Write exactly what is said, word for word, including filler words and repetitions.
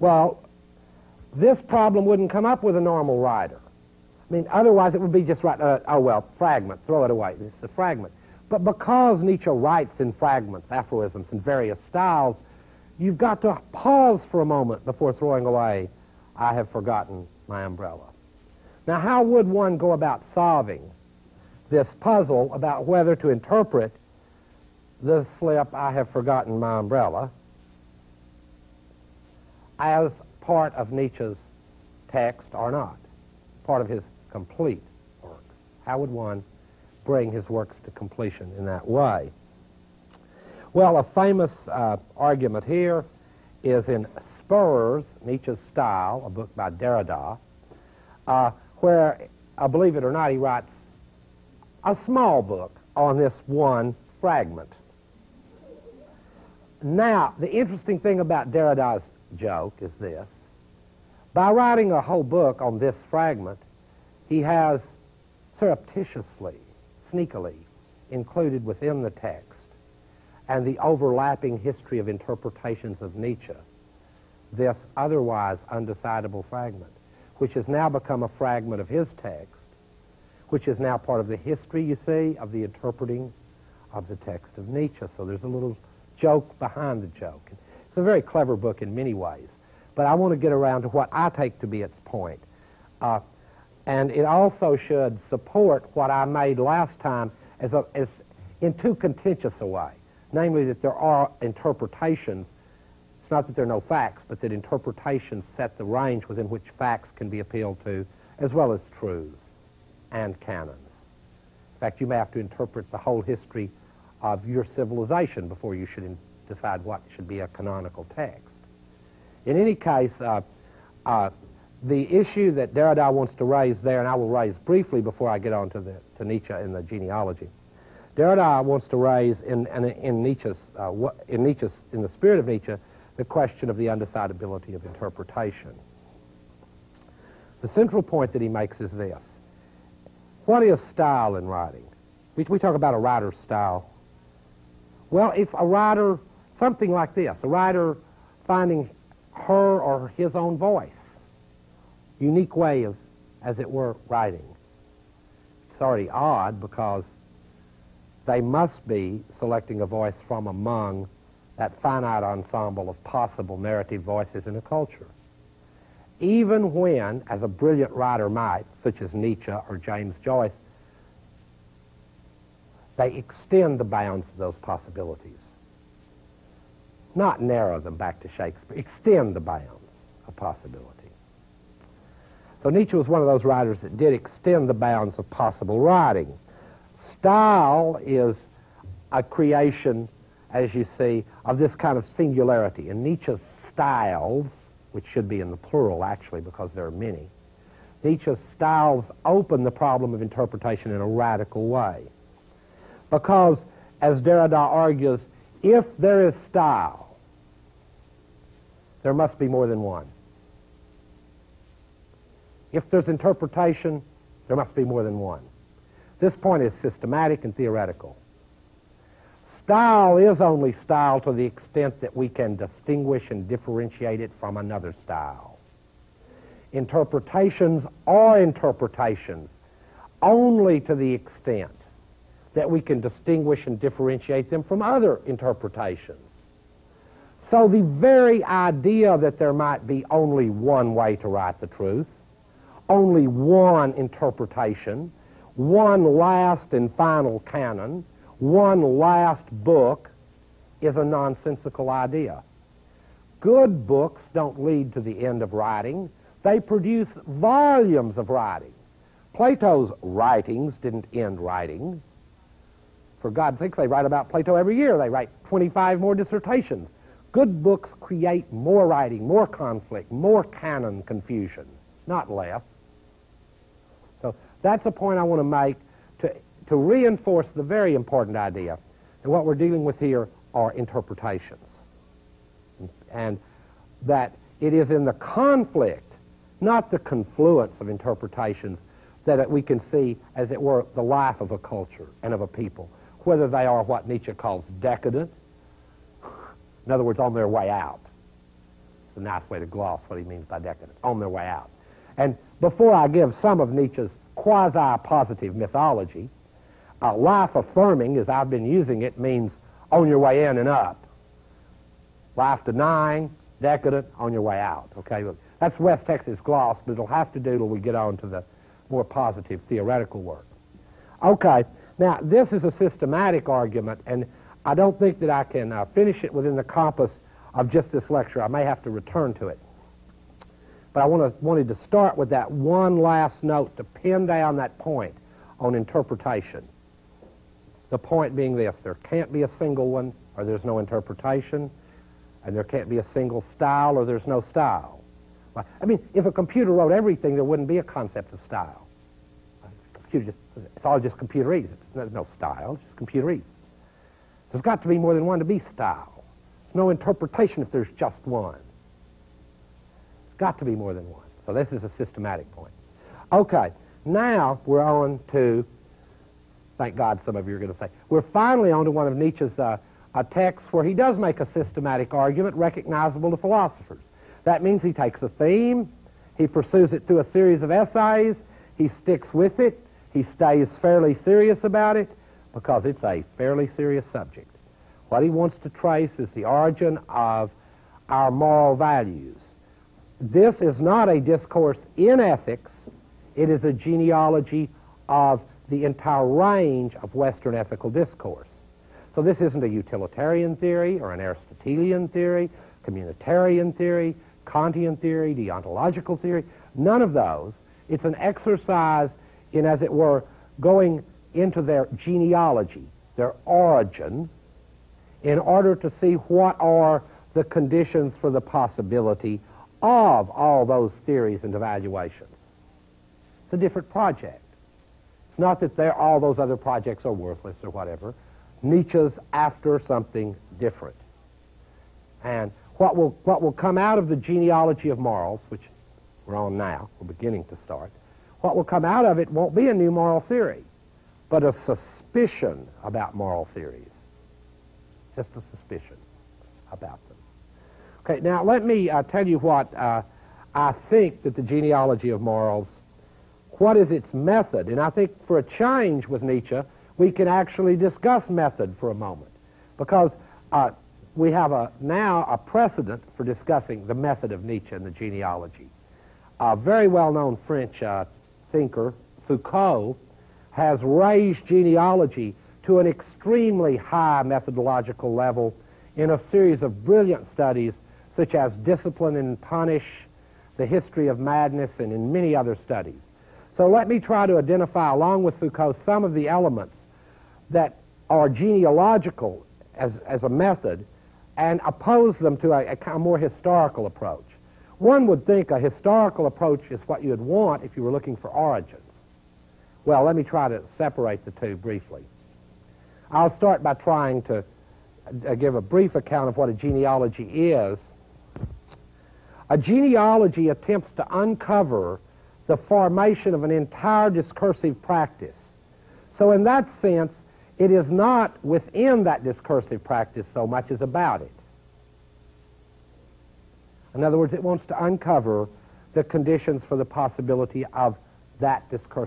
Well, this problem wouldn't come up with a normal writer. I mean, otherwise it would be just right, uh, oh, well, fragment, throw it away. It's a fragment. But because Nietzsche writes in fragments, aphorisms, in various styles, you've got to pause for a moment before throwing away, I have forgotten my umbrella. Now, how would one go about solving this puzzle about whether to interpret the slip, I have forgotten my umbrella, as part of Nietzsche's text or not, part of his complete works? How would one bring his works to completion in that way? Well, a famous uh, argument here is in Spurs, Nietzsche's Style, a book by Derrida, uh, where, uh, believe it or not, he writes a small book on this one fragment. Now, the interesting thing about Derrida's joke is this. By writing a whole book on this fragment, he has surreptitiously, sneakily, included within the text and the overlapping history of interpretations of Nietzsche, this otherwise undecidable fragment, which has now become a fragment of his text, which is now part of the history, you see, of the interpreting of the text of Nietzsche. So there's a little joke behind the joke. It's a very clever book in many ways, but I want to get around to what I take to be its point. Uh, and it also should support what I made last time as, a, as in too contentious a way, namely that there are interpretations. It's not that there are no facts, but that interpretations set the range within which facts can be appealed to, as well as truths and canons. In fact, you may have to interpret the whole history of your civilization before you should decide what should be a canonical text. In any case, uh, uh, the issue that Derrida wants to raise there, and I will raise briefly before I get on to, the, to Nietzsche and the genealogy, Derrida wants to raise in, in, in, Nietzsche's, uh, in Nietzsche's, in the spirit of Nietzsche, the question of the undecidability of interpretation. The central point that he makes is this. What is style in writing? We, we talk about a writer's style. Well, if a writer, something like this, a writer finding her or his own voice, unique way of, as it were, writing. It's already odd because they must be selecting a voice from among that finite ensemble of possible narrative voices in a culture. Even when, as a brilliant writer might, such as Nietzsche or James Joyce, they extend the bounds of those possibilities. Not narrow them back to Shakespeare, extend the bounds of possibility. So Nietzsche was one of those writers that did extend the bounds of possible writing. Style is a creation, as you see, of this kind of singularity. In Nietzsche's styles, which should be in the plural actually because there are many, Nietzsche's styles open the problem of interpretation in a radical way. Because, as Derrida argues, if there is style, there must be more than one. If there's interpretation, there must be more than one. This point is systematic and theoretical. Style is only style to the extent that we can distinguish and differentiate it from another style. Interpretations are interpretations only to the extent that we can distinguish and differentiate them from other interpretations. So the very idea that there might be only one way to write the truth, only one interpretation, one last and final canon, one last book is a nonsensical idea. Good books don't lead to the end of writing. They produce volumes of writing. Plato's writings didn't end writing. For God's sakes, they write about Plato every year. They write twenty-five more dissertations. Good books create more writing, more conflict, more canon confusion, not less. So that's a point I want to make to to reinforce the very important idea that what we're dealing with here are interpretations. And that it is in the conflict, not the confluence of interpretations, that we can see, as it were, the life of a culture and of a people, whether they are what Nietzsche calls decadent, in other words, on their way out. a nice way to gloss what he means by decadence, on their way out. And before I give some of Nietzsche's quasi-positive mythology, uh, life-affirming, as I've been using it, means on your way in and up. Life-denying, decadent, on your way out. Okay, look, that's West Texas gloss, but it'll have to do till we get on to the more positive theoretical work. Okay, now this is a systematic argument, and I don't think that I can uh, finish it within the compass of just this lecture. I may have to return to it. But I wanna, wanted to start with that one last note to pin down that point on interpretation. The point being this: there can't be a single one, or there's no interpretation, and there can't be a single style, or there's no style. I mean, if a computer wrote everything, there wouldn't be a concept of style. Computer just, it's all just computerese. There's no style, it's just computerese. There's got to be more than one to be style. There's no interpretation if there's just one. Got to be more than one. So this is a systematic point. Okay, now we're on to, thank God some of you are going to say, we're finally on to one of Nietzsche's uh, uh, texts where he does make a systematic argument recognizable to philosophers. That means he takes a theme, he pursues it through a series of essays, he sticks with it, he stays fairly serious about it, because it's a fairly serious subject. What he wants to trace is the origin of our moral values. This is not a discourse in ethics, it is a genealogy of the entire range of Western ethical discourse. So this isn't a utilitarian theory or an Aristotelian theory, communitarian theory, Kantian theory, deontological theory, none of those. It's an exercise in, as it were, going into their genealogy, their origin, in order to see what are the conditions for the possibility of all those theories and evaluations. It's a different project. It's not that they're, all those other projects are worthless or whatever. Nietzsche's after something different. And what will, what will come out of the genealogy of morals, which we're on now, we're beginning to start, what will come out of it won't be a new moral theory, but a suspicion about moral theories. Just a suspicion about them. Okay, now let me uh, tell you what uh, I think that the genealogy of morals, what is its method? And I think for a change with Nietzsche, we can actually discuss method for a moment, because uh, we have a, now a precedent for discussing the method of Nietzsche and the genealogy. A very well-known French uh, thinker, Foucault, has raised genealogy to an extremely high methodological level in a series of brilliant studies such as Discipline and Punish, The History of Madness, and in many other studies. So let me try to identify, along with Foucault, some of the elements that are genealogical as, as a method, and oppose them to a, a more historical approach. One would think a historical approach is what you'd want if you were looking for origins. Well, let me try to separate the two briefly. I'll start by trying to uh, give a brief account of what a genealogy is. A genealogy attempts to uncover the formation of an entire discursive practice. So in that sense, it is not within that discursive practice so much as about it. In other words, it wants to uncover the conditions for the possibility of that discursive